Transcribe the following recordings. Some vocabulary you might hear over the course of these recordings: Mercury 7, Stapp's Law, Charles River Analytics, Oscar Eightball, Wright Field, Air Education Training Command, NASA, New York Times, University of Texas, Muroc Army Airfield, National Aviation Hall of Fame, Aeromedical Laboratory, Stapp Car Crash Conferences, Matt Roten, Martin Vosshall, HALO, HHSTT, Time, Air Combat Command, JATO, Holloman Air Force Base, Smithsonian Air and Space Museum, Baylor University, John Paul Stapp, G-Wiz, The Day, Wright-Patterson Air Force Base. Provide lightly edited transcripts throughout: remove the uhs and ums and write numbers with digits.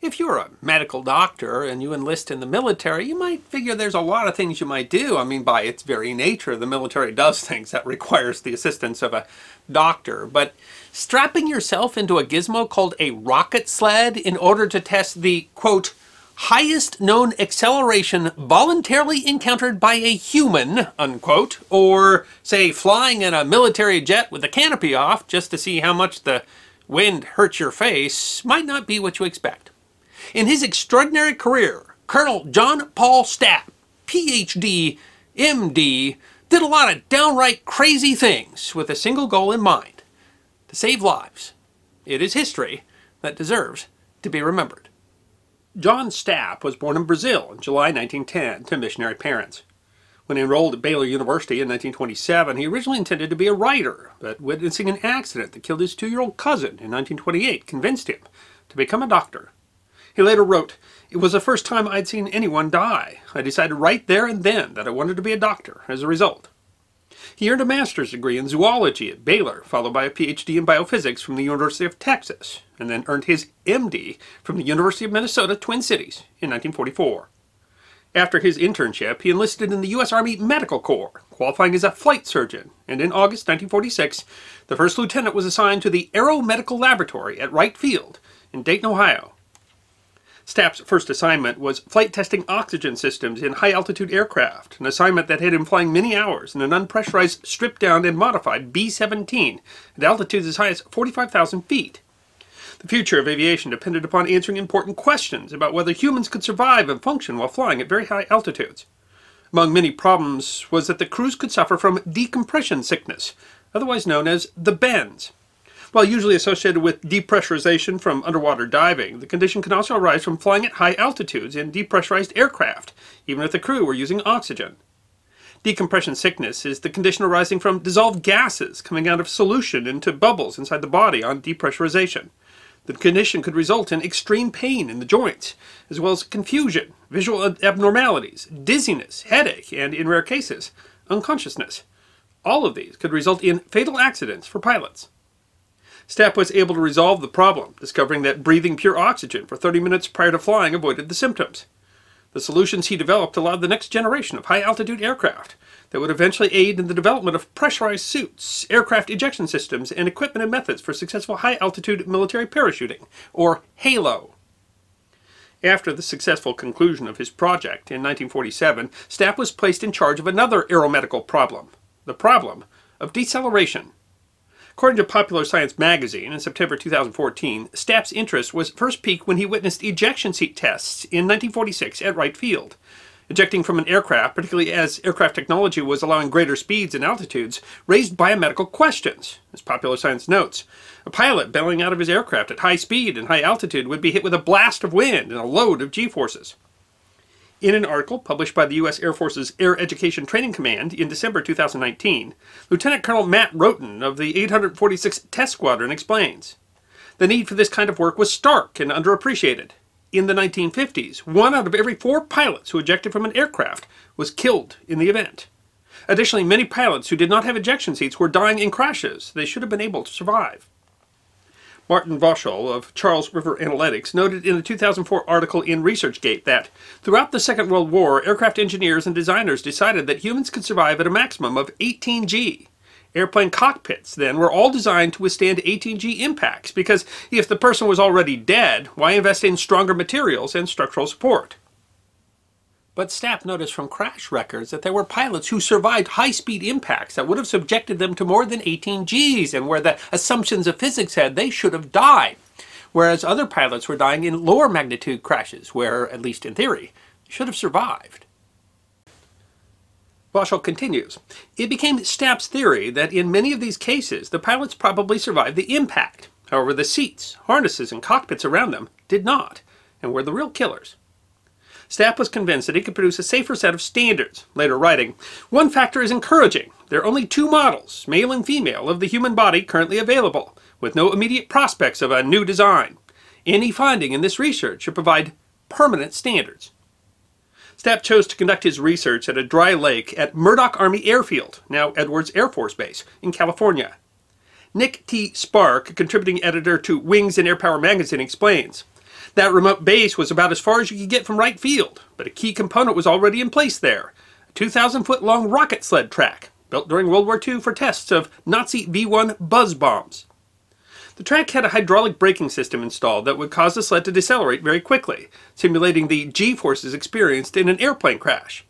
If you're a medical doctor and you enlist in the military, you might figure there's a lot of things you might do. I mean, by its very nature, the military does things that requires the assistance of a doctor. But strapping yourself into a gizmo called a rocket sled in order to test the, quote, highest known acceleration voluntarily encountered by a human, unquote, or, say, flying in a military jet with the canopy off just to see how much the wind hurts your face, might not be what you expect. In his extraordinary career, Colonel John Paul Stapp, Ph.D., M.D., did a lot of downright crazy things with a single goal in mind: to save lives. It is history that deserves to be remembered. John Stapp was born in Brazil in July 1910 to missionary parents. When enrolled at Baylor University in 1927, he originally intended to be a writer, but witnessing an accident that killed his 2-year-old cousin in 1928 convinced him to become a doctor. He later wrote, "It was the first time I'd seen anyone die. I decided right there and then that I wanted to be a doctor as a result." He earned a master's degree in zoology at Baylor, followed by a Ph.D. in biophysics from the University of Texas, and then earned his M.D. from the University of Minnesota Twin Cities in 1944. After his internship, he enlisted in the U.S. Army Medical Corps, qualifying as a flight surgeon, and in August 1946, the first lieutenant was assigned to the Aeromedical Laboratory at Wright Field in Dayton, Ohio. Stapp's first assignment was flight testing oxygen systems in high-altitude aircraft, an assignment that had him flying many hours in an unpressurized, stripped-down and modified B-17 at altitudes as high as 45,000 feet. The future of aviation depended upon answering important questions about whether humans could survive and function while flying at very high altitudes. Among many problems was that the crews could suffer from decompression sickness, otherwise known as the bends. While usually associated with depressurization from underwater diving, the condition can also arise from flying at high altitudes in depressurized aircraft, even if the crew were using oxygen. Decompression sickness is the condition arising from dissolved gases coming out of solution into bubbles inside the body on depressurization. The condition could result in extreme pain in the joints, as well as confusion, visual abnormalities, dizziness, headache, and, in rare cases, unconsciousness. All of these could result in fatal accidents for pilots. Stapp was able to resolve the problem, discovering that breathing pure oxygen for 30 minutes prior to flying avoided the symptoms. The solutions he developed allowed the next generation of high-altitude aircraft that would eventually aid in the development of pressurized suits, aircraft ejection systems, and equipment and methods for successful high-altitude military parachuting, or HALO. After the successful conclusion of his project in 1947, Stapp was placed in charge of another aeromedical problem, the problem of deceleration. According to Popular Science magazine, in September 2014, Stapp's interest was first peaked when he witnessed ejection seat tests in 1946 at Wright Field. Ejecting from an aircraft, particularly as aircraft technology was allowing greater speeds and altitudes, raised biomedical questions. As Popular Science notes, a pilot bailing out of his aircraft at high speed and high altitude would be hit with a blast of wind and a load of G-forces. In an article published by the U.S. Air Force's Air Education Training Command in December 2019, Lieutenant Colonel Matt Roten of the 846th Test Squadron explains, "The need for this kind of work was stark and underappreciated. In the 1950s, 1 out of every 4 pilots who ejected from an aircraft was killed in the event. Additionally, many pilots who did not have ejection seats were dying in crashes they should have been able to survive." Martin Vosshall of Charles River Analytics noted in a 2004 article in ResearchGate that, "Throughout the Second World War, aircraft engineers and designers decided that humans could survive at a maximum of 18 G. Airplane cockpits, then, were all designed to withstand 18 G impacts, because if the person was already dead, why invest in stronger materials and structural support?" But Stapp noticed from crash records that there were pilots who survived high-speed impacts that would have subjected them to more than 18 Gs, and where the assumptions of physics said they should have died, whereas other pilots were dying in lower magnitude crashes where, at least in theory, they should have survived. Vosshall continues, "It became Stapp's theory that in many of these cases, the pilots probably survived the impact. However, the seats, harnesses, and cockpits around them did not, and were the real killers." Stapp was convinced that he could produce a safer set of standards, later writing, "One factor is encouraging. There are only 2 models, male and female, of the human body currently available, with no immediate prospects of a new design. Any finding in this research should provide permanent standards." Stapp chose to conduct his research at a dry lake at Muroc Army Airfield, now Edwards Air Force Base, in California. Nick T. Spark, contributing editor to Wings and Air Power magazine, explains, "That remote base was about as far as you could get from Wright Field, but a key component was already in place there, a 2,000-foot-long rocket sled track, built during World War II for tests of Nazi B-1 buzz bombs. The track had a hydraulic braking system installed that would cause the sled to decelerate very quickly, simulating the G-forces experienced in an airplane crash.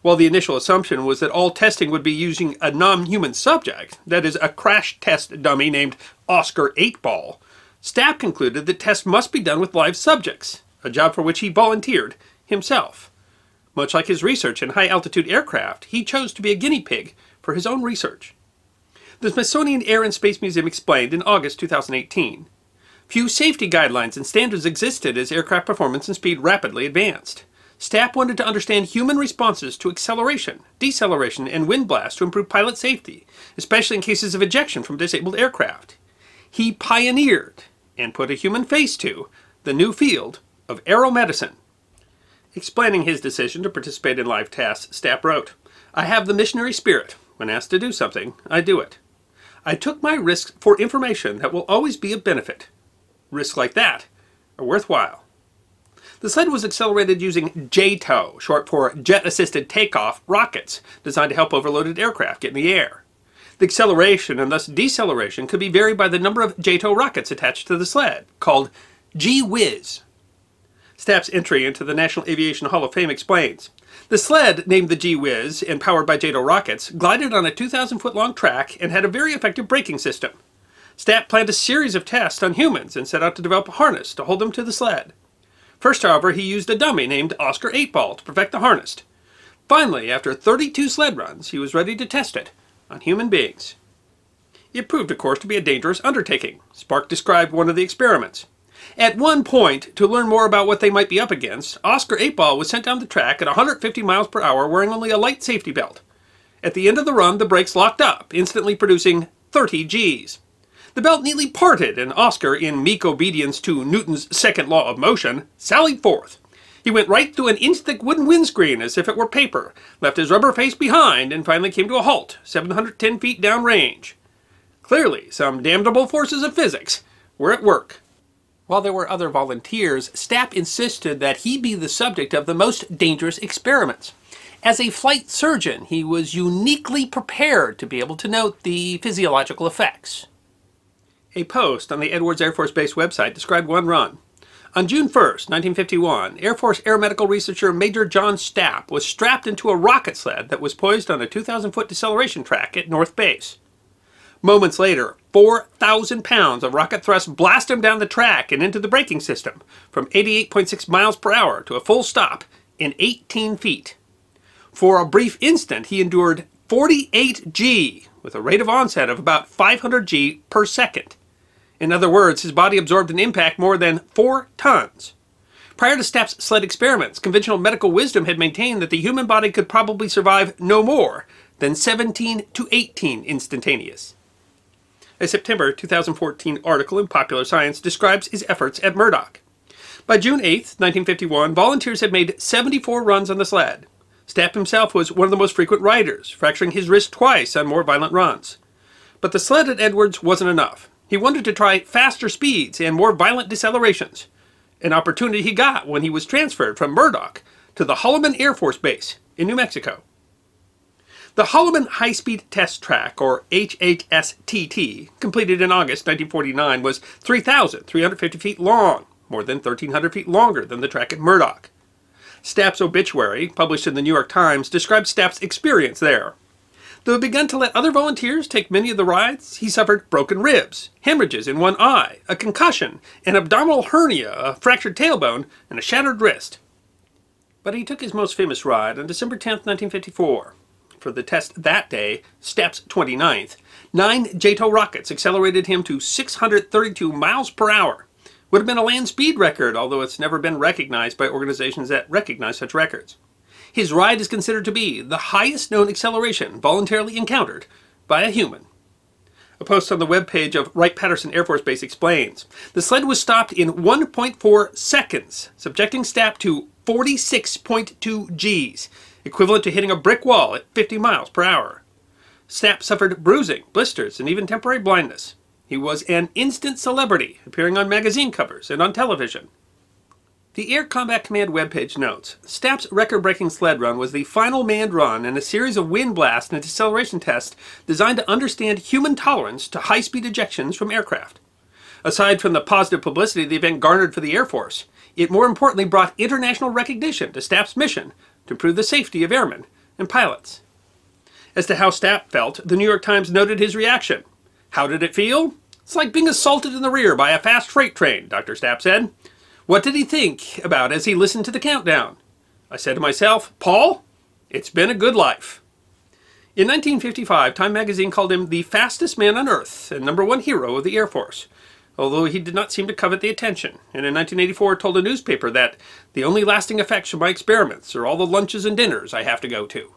While the initial assumption was that all testing would be using a non-human subject, that is, a crash test dummy named Oscar Eightball, Stapp concluded that tests must be done with live subjects, a job for which he volunteered himself. Much like his research in high-altitude aircraft, he chose to be a guinea pig for his own research." The Smithsonian Air and Space Museum explained in August 2018, "Few safety guidelines and standards existed as aircraft performance and speed rapidly advanced. Stapp wanted to understand human responses to acceleration, deceleration, and wind blast to improve pilot safety, especially in cases of ejection from disabled aircraft. He pioneered, and put a human face to, the new field of aeromedicine." Explaining his decision to participate in live tasks, Stapp wrote, "I have the missionary spirit. When asked to do something, I do it. I took my risks for information that will always be of benefit. Risks like that are worthwhile." The sled was accelerated using JATO, short for Jet-Assisted Takeoff, rockets designed to help overloaded aircraft get in the air. The acceleration and thus deceleration could be varied by the number of JATO rockets attached to the sled, called G-Wiz. Stapp's entry into the National Aviation Hall of Fame explains, "The sled, named the G-Wiz and powered by JATO rockets, glided on a 2,000-foot-long track and had a very effective braking system. Stapp planned a series of tests on humans and set out to develop a harness to hold them to the sled. First, however, he used a dummy named Oscar Eightball to perfect the harness. Finally, after 32 sled runs, he was ready to test it on human beings. It proved, of course, to be a dangerous undertaking." Spark described one of the experiments. "At one point, to learn more about what they might be up against, Oscar Eightball was sent down the track at 150 miles per hour wearing only a light safety belt. At the end of the run, the brakes locked up, instantly producing 30 Gs. The belt neatly parted, and Oscar, in meek obedience to Newton's second law of motion, sallied forth. He went right through an inch-thick wooden windscreen as if it were paper, left his rubber face behind, and finally came to a halt, 710 feet downrange. Clearly, some damnable forces of physics were at work." While there were other volunteers, Stapp insisted that he be the subject of the most dangerous experiments. As a flight surgeon, he was uniquely prepared to be able to note the physiological effects. A post on the Edwards Air Force Base website described one run. "On June 1, 1951, Air Force aeromedical researcher Major John Stapp was strapped into a rocket sled that was poised on a 2,000-foot deceleration track at North Base. Moments later, 4,000 pounds of rocket thrust blast him down the track and into the braking system, from 88.6 miles per hour to a full stop in 18 feet. For a brief instant, he endured 48 G, with a rate of onset of about 500 G per second. In other words, his body absorbed an impact more than 4 tons. Prior to Stapp's sled experiments, conventional medical wisdom had maintained that the human body could probably survive no more than 17 to 18 instantaneous. A September 2014 article in Popular Science describes his efforts at Muroc. By June 8, 1951, volunteers had made 74 runs on the sled. Stapp himself was one of the most frequent riders, fracturing his wrist twice on more violent runs. But the sled at Edwards wasn't enough. He wanted to try faster speeds and more violent decelerations, an opportunity he got when he was transferred from Muroc to the Holloman Air Force Base in New Mexico. The Holloman High-Speed Test Track, or HHSTT, completed in August 1949, was 3,350 feet long, more than 1,300 feet longer than the track at Muroc. Stapp's obituary, published in the New York Times, described Stapp's experience there. Though he began to let other volunteers take many of the rides, he suffered broken ribs, hemorrhages in one eye, a concussion, an abdominal hernia, a fractured tailbone, and a shattered wrist. But he took his most famous ride on December 10, 1954. For the test that day, Stapp's 29th, 9 JATO rockets accelerated him to 632 miles per hour. Would have been a land speed record, although it's never been recognized by organizations that recognize such records. His ride is considered to be the highest known acceleration voluntarily encountered by a human. A post on the webpage of Wright-Patterson Air Force Base explains, "The sled was stopped in 1.4 seconds, subjecting Stapp to 46.2 Gs, equivalent to hitting a brick wall at 50 miles per hour. Stapp suffered bruising, blisters, and even temporary blindness. He was an instant celebrity, appearing on magazine covers and on television. The Air Combat Command webpage notes, Stapp's record-breaking sled run was the final manned run in a series of wind blast and deceleration tests designed to understand human tolerance to high-speed ejections from aircraft. Aside from the positive publicity the event garnered for the Air Force, it more importantly brought international recognition to Stapp's mission to improve the safety of airmen and pilots. As to how Stapp felt, the New York Times noted his reaction. How did it feel? It's like being assaulted in the rear by a fast freight train, Dr. Stapp said. What did he think about as he listened to the countdown? I said to myself, Paul, it's been a good life. In 1955, Time magazine called him the fastest man on earth and #1 hero of the Air Force, although he did not seem to covet the attention, and in 1984 told a newspaper that the only lasting effects of my experiments are all the lunches and dinners I have to go to.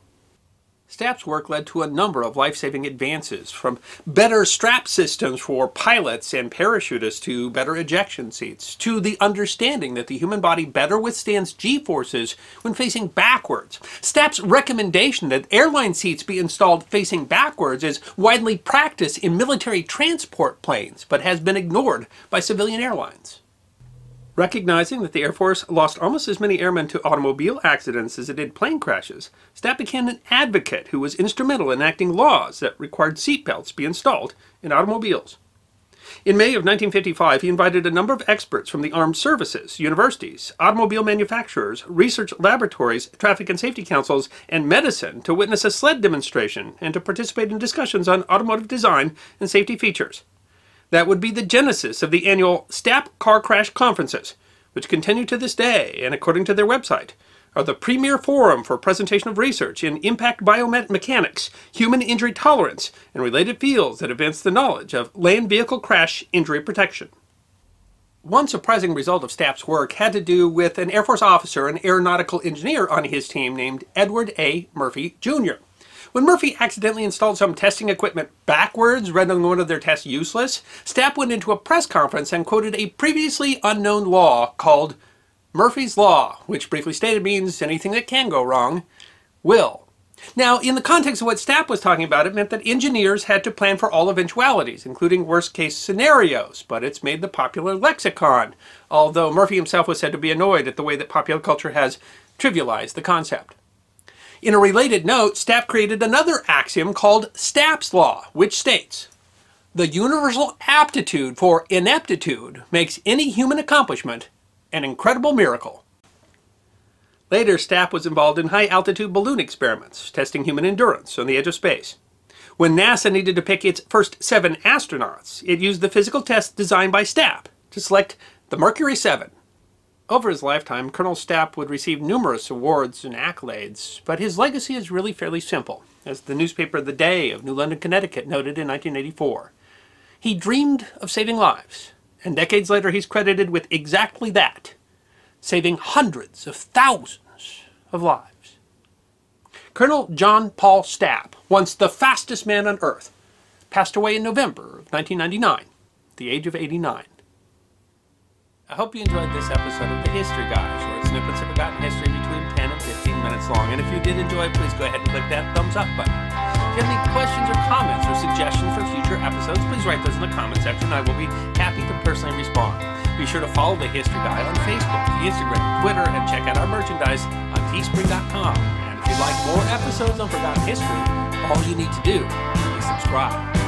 Stapp's work led to a number of life-saving advances, from better strap systems for pilots and parachutists to better ejection seats, to the understanding that the human body better withstands G-forces when facing backwards. Stapp's recommendation that airline seats be installed facing backwards is widely practiced in military transport planes, but has been ignored by civilian airlines. Recognizing that the Air Force lost almost as many airmen to automobile accidents as it did plane crashes, Stapp became an advocate who was instrumental in enacting laws that required seatbelts be installed in automobiles. In May of 1955, he invited a number of experts from the armed services, universities, automobile manufacturers, research laboratories, traffic and safety councils, and medicine to witness a sled demonstration and to participate in discussions on automotive design and safety features. That would be the genesis of the annual Stapp Car Crash Conferences, which continue to this day and, according to their website, are the premier forum for presentation of research in impact biomechanics, human injury tolerance, and related fields that advance the knowledge of land vehicle crash injury protection. One surprising result of Stapp's work had to do with an Air Force officer and aeronautical engineer on his team named Edward A. Murphy, Jr. When Murphy accidentally installed some testing equipment backwards, rendering one of their tests useless, Stapp went into a press conference and quoted a previously unknown law called Murphy's Law, which briefly stated means anything that can go wrong will. Now, in the context of what Stapp was talking about, it meant that engineers had to plan for all eventualities, including worst-case scenarios, but it's made the popular lexicon, although Murphy himself was said to be annoyed at the way that popular culture has trivialized the concept. In a related note, Stapp created another axiom called Stapp's Law, which states, the universal aptitude for ineptitude makes any human accomplishment an incredible miracle. Later, Stapp was involved in high-altitude balloon experiments, testing human endurance on the edge of space. When NASA needed to pick its first 7 astronauts, it used the physical test designed by Stapp to select the Mercury 7. Over his lifetime, Colonel Stapp would receive numerous awards and accolades, but his legacy is really fairly simple, as the newspaper The Day of New London, Connecticut noted in 1984. He dreamed of saving lives, and decades later he's credited with exactly that, saving hundreds of thousands of lives. Colonel John Paul Stapp, once the fastest man on earth, passed away in November of 1999 at the age of 89. I hope you enjoyed this episode of The History Guy, short snippets of forgotten history between 10 and 15 minutes long, and if you did enjoy, please go ahead and click that thumbs up button. If you have any questions or comments or suggestions for future episodes, please write those in the comment section. I will be happy to personally respond. Be sure to follow The History Guy on Facebook, Instagram, Twitter, and check out our merchandise on teespring.com. And if you'd like more episodes on forgotten history, all you need to do is subscribe.